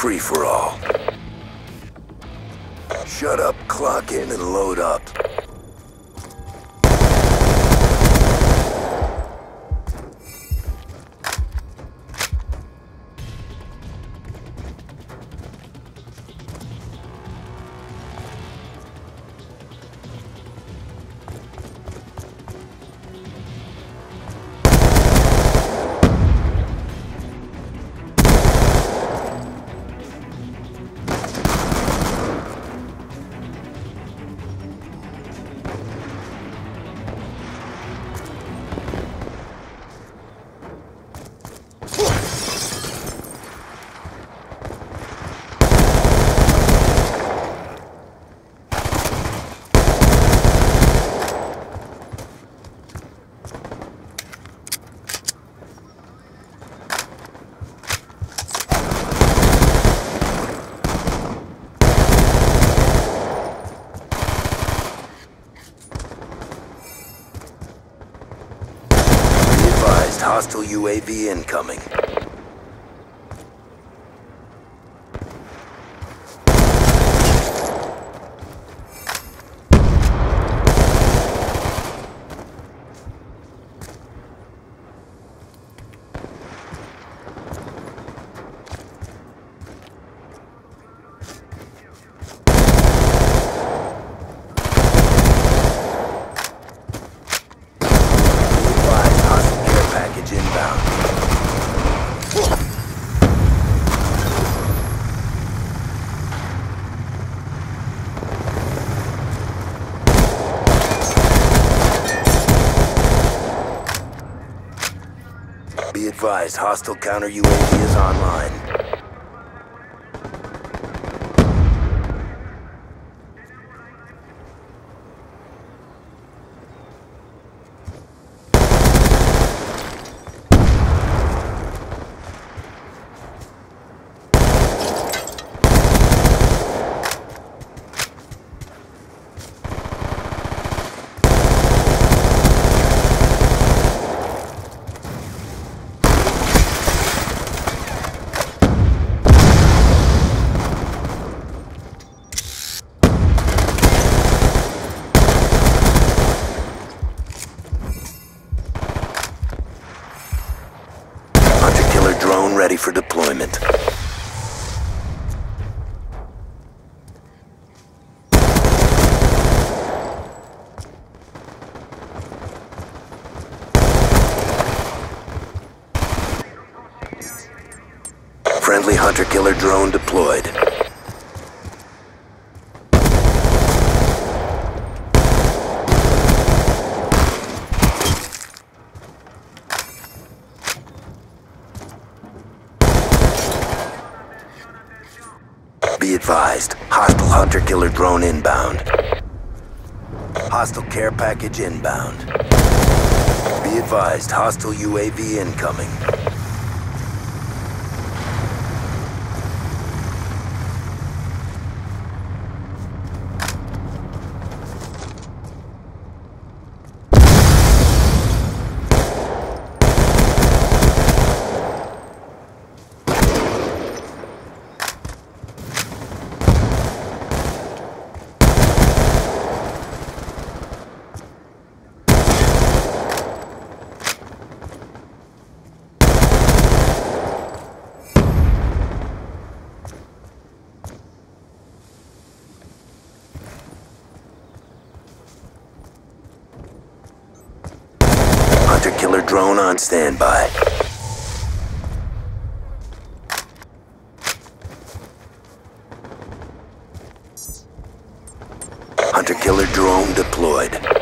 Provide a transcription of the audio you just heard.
free-for-all. Shut up, clock in, and load up. Hostile UAV incoming. Be advised, hostile counter UAV is online. Drone ready for deployment. Friendly hunter-killer drone deployed. Be advised, hostile hunter-killer drone inbound. Hostile care package inbound. Be advised, hostile UAV incoming. Hunter-killer drone on standby. Hunter-killer drone deployed.